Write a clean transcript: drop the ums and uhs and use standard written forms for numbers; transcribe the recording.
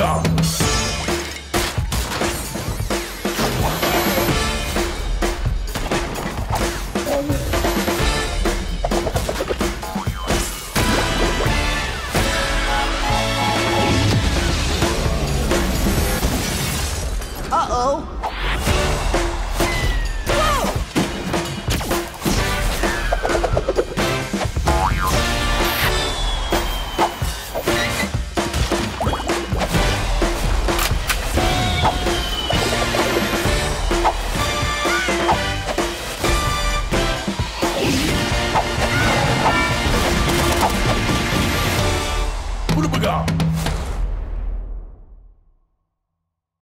Go!